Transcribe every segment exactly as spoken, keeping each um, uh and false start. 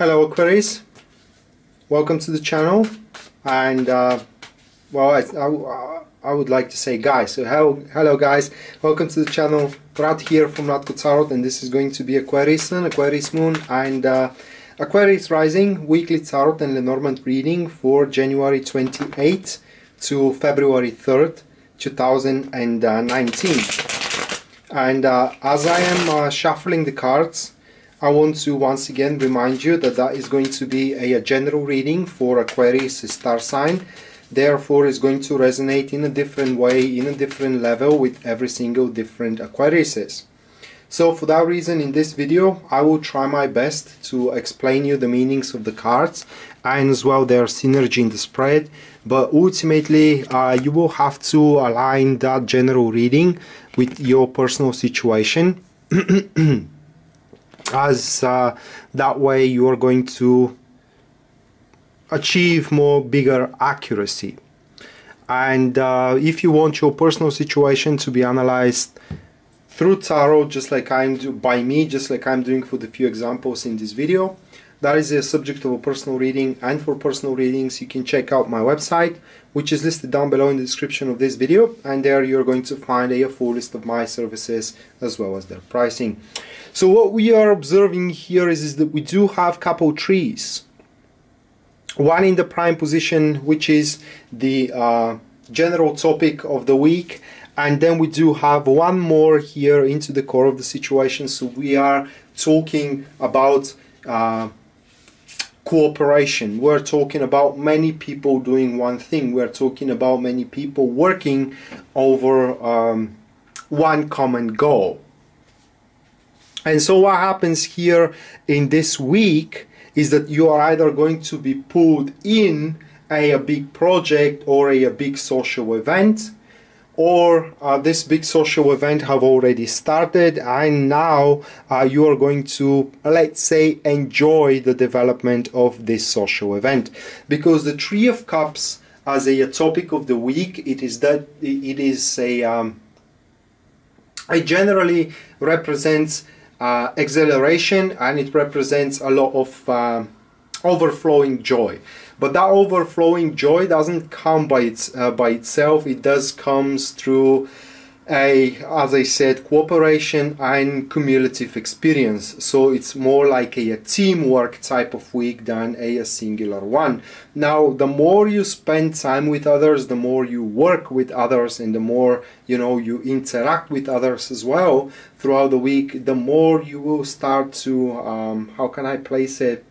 Hello Aquarius, welcome to the channel. And uh, well, I, I, I would like to say guys, so hello, hello guys, welcome to the channel. Rad here from Radko Tarot, and this is going to be Aquarius Sun, Aquarius Moon and uh, Aquarius Rising weekly Tarot and Lenormand reading for January twenty-eighth to February third, two thousand nineteen. And uh, as I am uh, shuffling the cards, I want to once again remind you that that is going to be a, a general reading for Aquarius star sign. Therefore, it's going to resonate in a different way, in a different level with every single different Aquariuses. So for that reason, in this video, I will try my best to explain you the meanings of the cards and as well their synergy in the spread. But ultimately, uh, you will have to align that general reading with your personal situation, as uh, that way you are going to achieve more bigger accuracy. And uh, if you want your personal situation to be analyzed through tarot, just like I'm do by me, just like I'm doing for the few examples in this video, that is the subject of a personal reading. And for personal readings, you can check out my website, which is listed down below in the description of this video, and there you're going to find a full list of my services as well as their pricing. So what we are observing here is, is that we do have a couple trees, one in the prime position, which is the uh, general topic of the week. And then we do have one more here into the core of the situation. So we are talking about uh, cooperation. We're talking about many people doing one thing. We're talking about many people working over um, one common goal. And so what happens here in this week is that you are either going to be pulled in a, a big project or a, a big social event, or uh, this big social event have already started and now uh, you are going to, let's say, enjoy the development of this social event. Because the Three of Cups as a, a topic of the week, it is that it is a um, it generally represents uh, exhilaration, and it represents a lot of uh, overflowing joy. But that overflowing joy doesn't come by its uh, by itself. It does comes through a, as I said, cooperation and cumulative experience. So it's more like a, a teamwork type of week than a, a singular one. Now, the more you spend time with others, the more you work with others, and the more you know you interact with others as well throughout the week, the more you will start to um, how can I place it?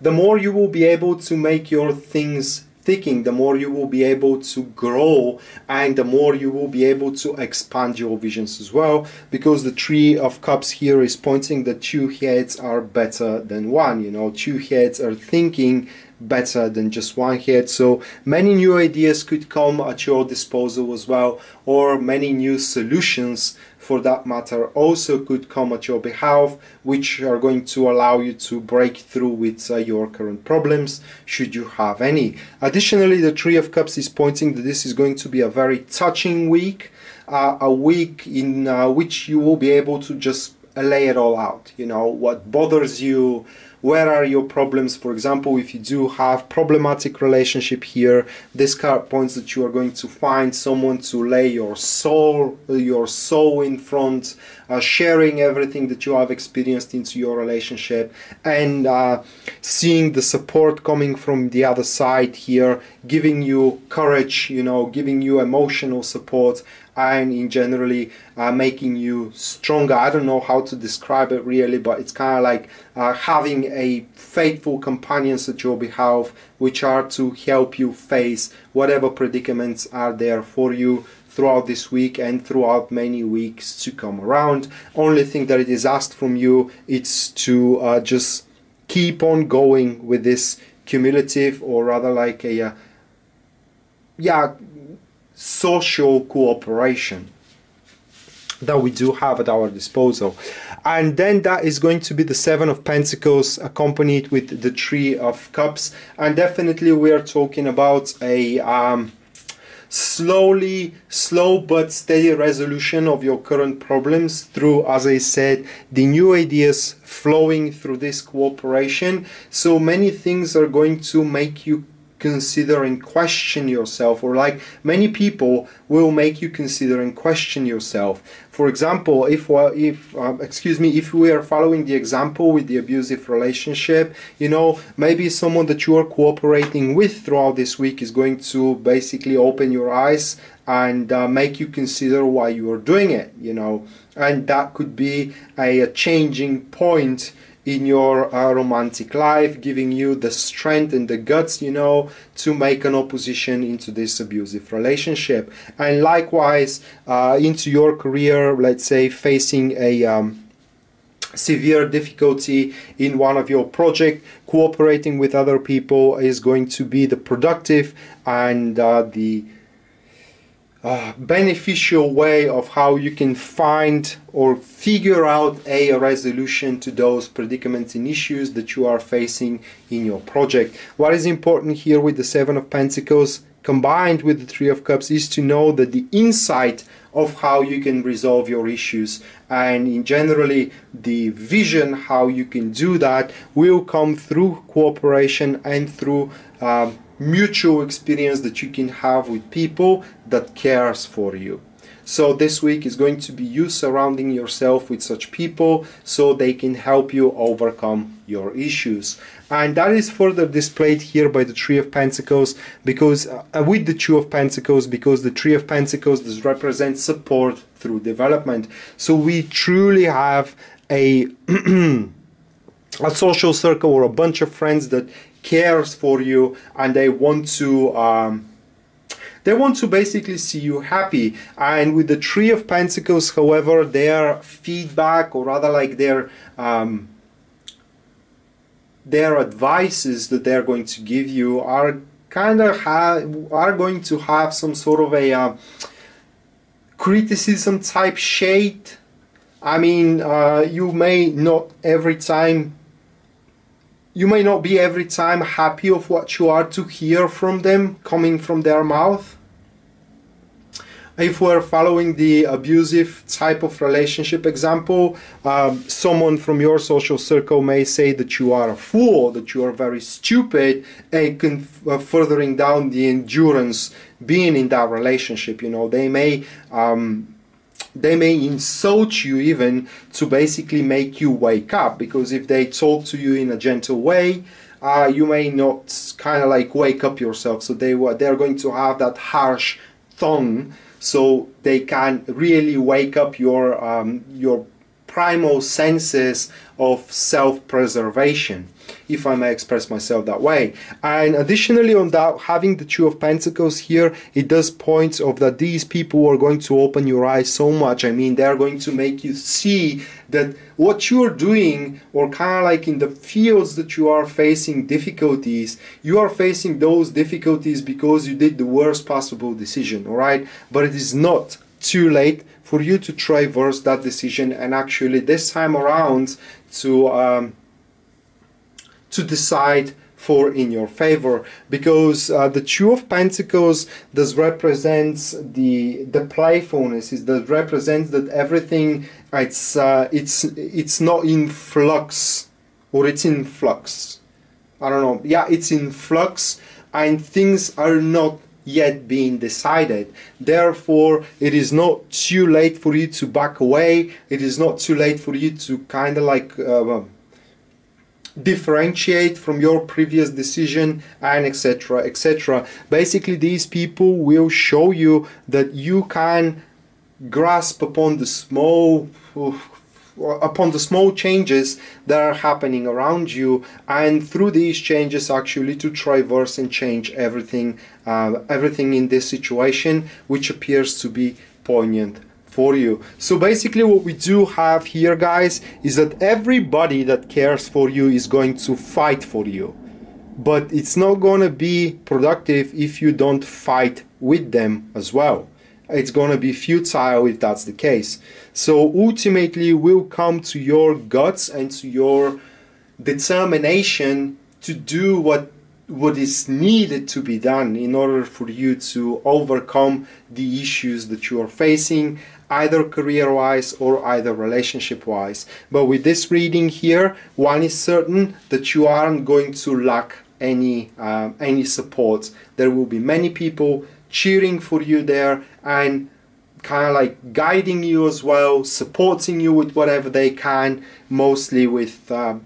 The more you will be able to make your things thinking, the more you will be able to grow, and the more you will be able to expand your visions as well, because the Three of Cups here is pointing that two heads are better than one. You know, two heads are thinking better than just one head, so many new ideas could come at your disposal as well, or many new solutions for that matter also could come at your behalf, which are going to allow you to break through with uh, your current problems, should you have any. Additionally, the Three of Cups is pointing that this is going to be a very touching week, uh, a week in uh, which you will be able to just lay it all out. You know, what bothers you, where are your problems. For example, if you do have problematic relationship here, this card points that you are going to find someone to lay your soul your soul in front, uh, sharing everything that you have experienced into your relationship, and uh, seeing the support coming from the other side here, giving you courage, you know, giving you emotional support, and in generally uh, making you stronger. I don't know how to describe it really, but it's kind of like uh, having a faithful companions at your behalf, which are to help you face whatever predicaments are there for you throughout this week and throughout many weeks to come around. Only thing that it is asked from you is to uh, just keep on going with this cumulative, or rather like a uh, yeah social cooperation that we do have at our disposal. And then that is going to be the Seven of Pentacles accompanied with the Three of Cups, and definitely we are talking about a um, slowly, slow but steady resolution of your current problems through, as I said, the new ideas flowing through this cooperation. So many things are going to make you consider and question yourself, or like many people will make you consider and question yourself. For example, if if uh, excuse me, if we are following the example with the abusive relationship, you know, maybe someone that you are cooperating with throughout this week is going to basically open your eyes and uh, make you consider why you are doing it, you know, and that could be a, a changing point in your uh, romantic life, giving you the strength and the guts, you know, to make an opposition into this abusive relationship. And likewise, uh, into your career, let's say facing a um, severe difficulty in one of your projects, cooperating with other people is going to be the productive and uh, the Uh, beneficial way of how you can find or figure out a resolution to those predicaments and issues that you are facing in your project. What is important here with the Seven of Pentacles combined with the Three of Cups is to know that the insight of how you can resolve your issues and in generally the vision how you can do that will come through cooperation and through um, mutual experience that you can have with people that cares for you. So this week is going to be you surrounding yourself with such people so they can help you overcome your issues. And that is further displayed here by the Three of Pentacles, because uh, with the Two of Pentacles, because the Three of Pentacles does represent support through development. So we truly have a a social circle or a bunch of friends that cares for you, and they want to um, they want to basically see you happy. And with the Three of Pentacles, however, their feedback, or rather like their um, their advices that they're going to give you are kind of are going to have some sort of a uh, criticism type shade. I mean, uh, you may not every time You may not be every time happy of what you are to hear from them, coming from their mouth. If we're following the abusive type of relationship example, um, someone from your social circle may say that you are a fool, that you are very stupid, and uh, furthering down the endurance being in that relationship. You know, they may um, they may insult you even to basically make you wake up, because if they talk to you in a gentle way, uh, you may not kind of like wake up yourself. So they were they're going to have that harsh tone, so they can really wake up your um, your primal senses of self-preservation, if I may express myself that way. And additionally on that, having the Two of Pentacles here, it does point of that these people are going to open your eyes so much. I mean, they're going to make you see that what you're doing, or kind of like in the fields that you are facing difficulties, you are facing those difficulties because you did the worst possible decision, all right? But it is not too late for you to traverse that decision, and actually this time around to um, to decide for in your favor, because uh, the Two of Pentacles does represents the the playfulness. It does represents that everything it's uh, it's it's not in flux, or it's in flux. I don't know. Yeah, it's in flux, and things are not yet being decided. Therefore, it is not too late for you to back away. It is not too late for you to kind of like uh, differentiate from your previous decision, and etc, etc. Basically, these people will show you that you can grasp upon the small uh, upon the small changes that are happening around you, and through these changes actually to traverse and change everything uh, everything in this situation, which appears to be poignant for you. So basically what we do have here, guys, is that everybody that cares for you is going to fight for you, but it's not going to be productive if you don't fight with them as well. It's going to be futile if that's the case. So ultimately will come to your guts and to your determination to do what what is needed to be done in order for you to overcome the issues that you are facing, either career-wise or either relationship-wise. But with this reading here, one is certain that you aren't going to lack any uh, any support. There will be many people cheering for you there and kind of like guiding you as well, supporting you with whatever they can, mostly with uh,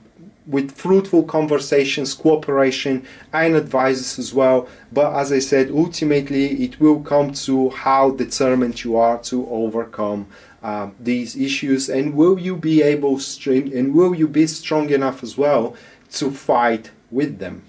with fruitful conversations, cooperation and advices as well. But as I said, ultimately it will come to how determined you are to overcome uh, these issues, and will you be able stream and will you be strong enough as well to fight with them.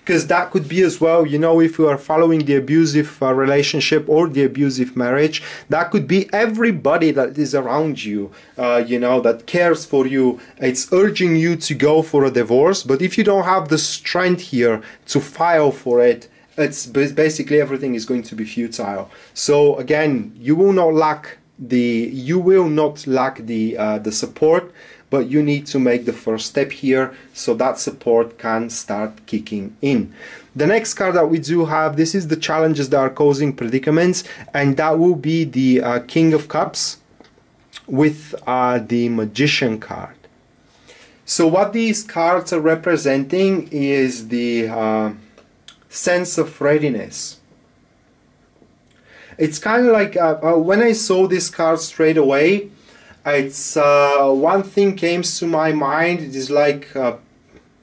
Because that could be as well, you know, if you are following the abusive uh, relationship or the abusive marriage, that could be everybody that is around you, uh, you know, that cares for you. It's urging you to go for a divorce, but if you don't have the strength here to file for it, it's basically everything is going to be futile. So again, you will not lack the you will not lack the uh, the support. But you need to make the first step here so that support can start kicking in. The next card that we do have, this is the challenges that are causing predicaments, and that will be the uh, King of Cups with uh, the Magician card. So what these cards are representing is the uh, sense of readiness. It's kind of like uh, uh, when I saw this card straight away, It's uh, one thing came to my mind. It is like uh,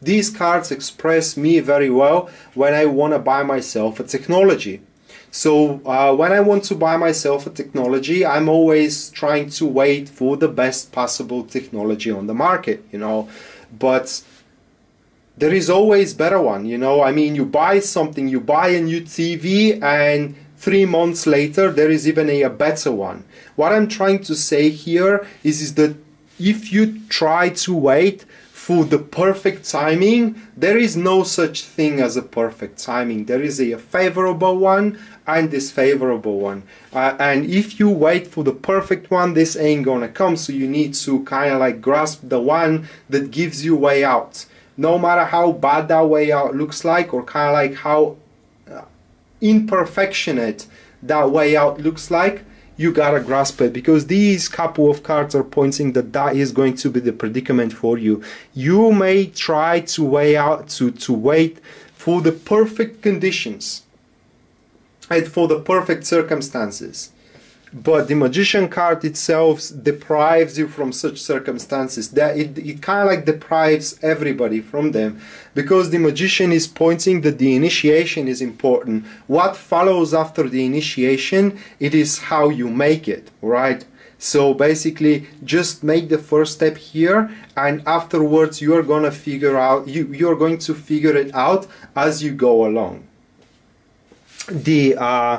these cards express me very well when I want to buy myself a technology. So uh, when I want to buy myself a technology, I'm always trying to wait for the best possible technology on the market, you know. But there is always better one, you know. I mean, you buy something, you buy a new T V, and three months later there is even a, a better one. What I'm trying to say here is, is that if you try to wait for the perfect timing, there is no such thing as a perfect timing. There is a, a favorable one and disfavorable one. Uh, and if you wait for the perfect one, this ain't gonna come. So you need to kind of like grasp the one that gives you way out. No matter how bad that way out looks like, or kind of like how imperfectionate that way out looks like, you gotta grasp it, because these couple of cards are pointing that that is going to be the predicament for you. You may try to weigh out to to wait for the perfect conditions and for the perfect circumstances, but the Magician card itself deprives you from such circumstances. That it, it kind of like deprives everybody from them, because the Magician is pointing that the initiation is important. What follows after the initiation, it is how you make it, right? So basically, just make the first step here, and afterwards you are gonna figure out you you're going to figure it out as you go along. The uh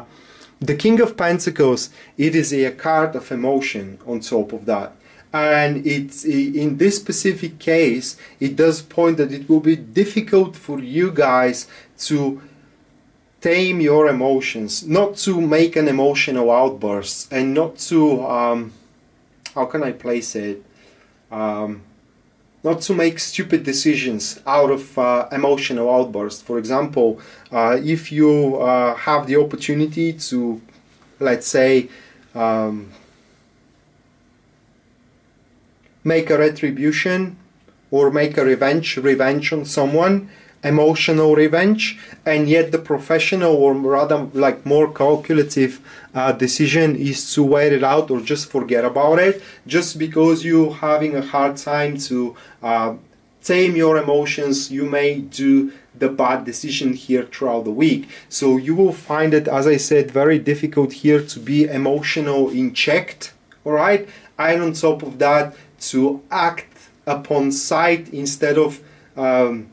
The King of Pentacles, it is a card of emotion on top of that. And it's, in this specific case, it does point that it will be difficult for you guys to tame your emotions, not to make an emotional outburst, and not to, um, how can I place it, um, not to make stupid decisions out of uh, emotional outbursts. For example, uh, if you uh, have the opportunity to, let's say, um, make a retribution or make a revenge, revenge on someone, emotional revenge, and yet the professional, or rather like more calculative uh, decision is to wait it out or just forget about it, just because you're having a hard time to uh, tame your emotions, you may do the bad decision here throughout the week. So you will find it, as I said, very difficult here to be emotional in check, all right? And on top of that, to act upon sight instead of um,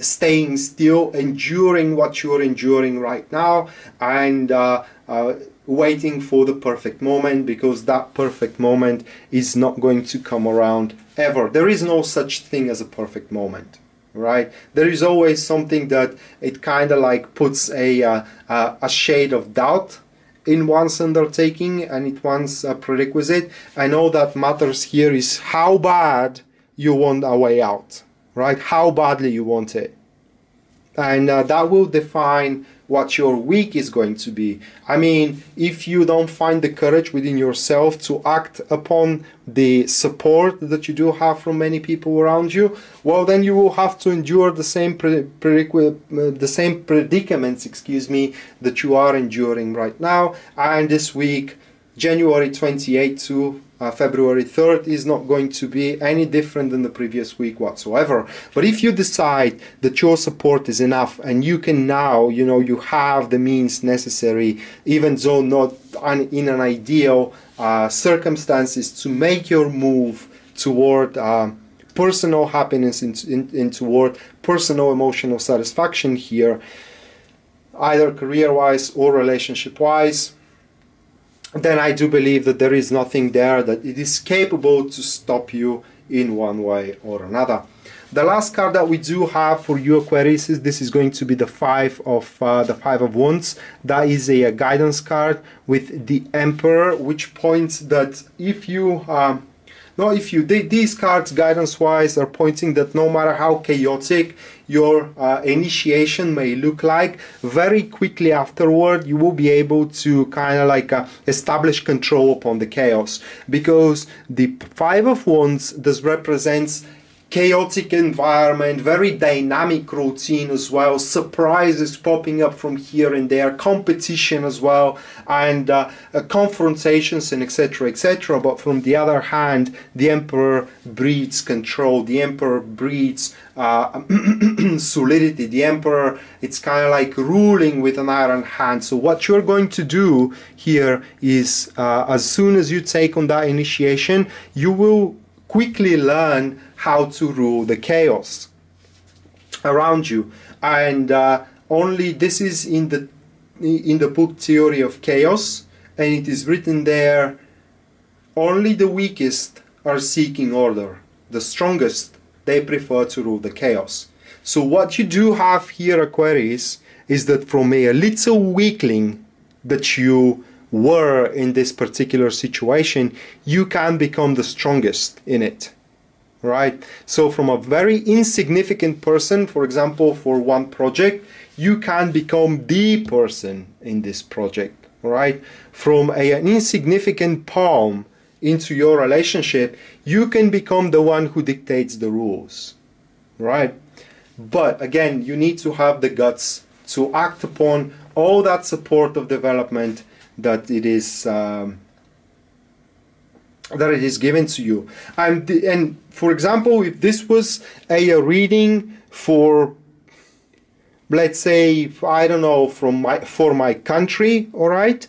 staying still, enduring what you're enduring right now, and uh, uh, waiting for the perfect moment, because that perfect moment is not going to come around ever. There is no such thing as a perfect moment, right? There is always something that it kind of like puts a, uh, uh, a shade of doubt in one's undertaking and it one's a prerequisite. And all that matters here is how bad you want a way out. right? How badly you want it. And uh, that will define what your week is going to be. I mean, if you don't find the courage within yourself to act upon the support that you do have from many people around you, well, then you will have to endure the same pre uh, the same predicaments, excuse me, that you are enduring right now. And this week, January twenty-eighth to uh, February third, is not going to be any different than the previous week whatsoever. But if you decide that your support is enough and you can now, you know, you have the means necessary, even though not an, in an ideal uh, circumstances, to make your move toward uh, personal happiness and in, in, in toward personal emotional satisfaction here, either career-wise or relationship-wise, then I do believe that there is nothing there that it is capable to stop you in one way or another. The last card that we do have for you, Aquarius, is this is going to be the five of uh, the five of wands. That is a, a guidance card with the Emperor, which points that if you um, no, if you did these cards guidance-wise are pointing that no matter how chaotic your uh, initiation may look like, very quickly afterward you will be able to kind of like uh, establish control upon the chaos, because the Five of Wands this represents chaotic environment, very dynamic routine as well, surprises popping up from here and there, competition as well, and uh, uh, confrontations and etc, et cetera. But from the other hand, the Emperor breeds control, the Emperor breeds uh, solidity, the Emperor, it's kind of like ruling with an iron hand. So what you're going to do here is, uh, as soon as you take on that initiation, you will quickly learn how to rule the chaos around you. And uh, only this is in the in the book Theory of Chaos, and it is written there, only the weakest are seeking order, the strongest, they prefer to rule the chaos. So what you do have here, Aquarius, is that from a little weakling that you were in this particular situation, you can become the strongest in it, right? So from a very insignificant person, for example, for one project, you can become the person in this project, right? From a, an insignificant palm into your relationship, you can become the one who dictates the rules, right? But again, you need to have the guts to act upon all that support of development that it is um, that it is given to you. And the, and for example, if this was a, a reading for, let's say, I don't know, from my for my country, all right,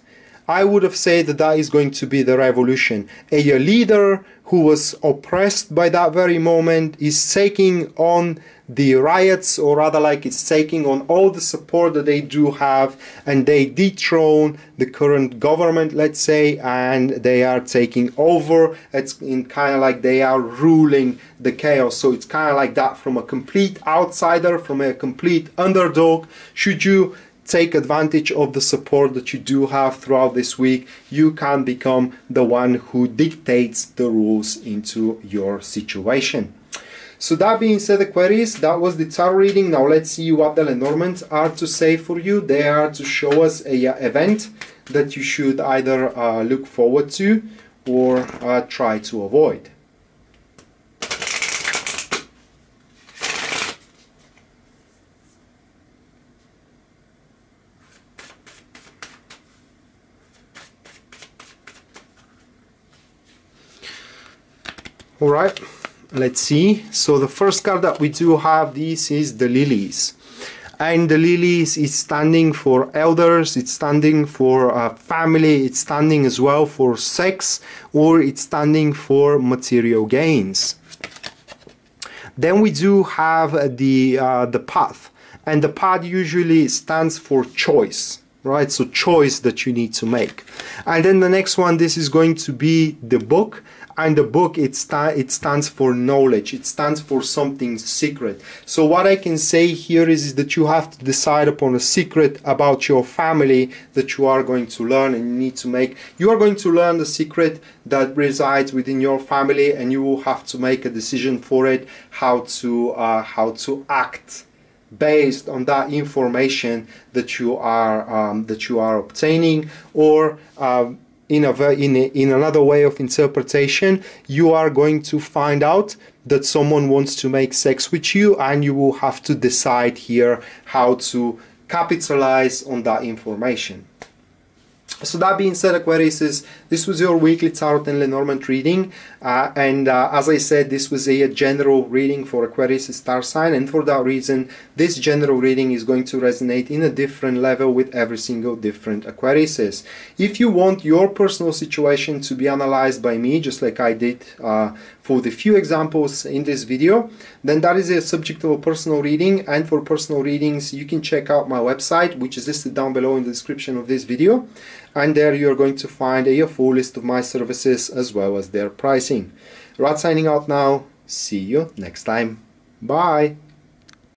I would have said that that is going to be the revolution. A, a leader who was oppressed by that very moment is taking on the riots, or rather like it's taking on all the support that they do have, and they dethrone the current government, let's say, and they are taking over. It's in kind of like they are ruling the chaos. So it's kind of like that, from a complete outsider, from a complete underdog. Should you take advantage of the support that you do have throughout this week, you can become the one who dictates the rules into your situation. So that being said, Aquarius, that was the tarot reading. Now let's see what the Lenormands are to say for you. They are to show us a uh, event that you should either uh, look forward to or uh, try to avoid. All right, let's see. So the first card that we do have, this is the Lilies, and the Lilies is standing for elders, it's standing for uh, family, it's standing as well for sex, or it's standing for material gains. Then we do have the uh, the Path, and the Path usually stands for choice, right? So choice that you need to make. And then the next one, this is going to be the Book, and the book, it, sta it stands for knowledge, it stands for something secret. So what I can say here is, is that you have to decide upon a secret about your family that you are going to learn, and you need to make, you are going to learn the secret that resides within your family, and you will have to make a decision for it, how to, uh, how to act based on that information that you are um, that you are obtaining. Or uh, in a in a, in another way of interpretation, you are going to find out that someone wants to make sex with you, and you will have to decide here how to capitalize on that information. So that being said, Aquarius, this was your weekly Tarot and Lenormand reading, uh, and uh, as I said, this was a, a general reading for Aquarius' star sign, and for that reason this general reading is going to resonate in a different level with every single different Aquarius. If you want your personal situation to be analyzed by me, just like I did uh, for the few examples in this video, then that is a subject of a personal reading, and for personal readings you can check out my website, which is listed down below in the description of this video, and there you're going to find a full list of my services as well as their pricing. Rad signing out now, see you next time, bye!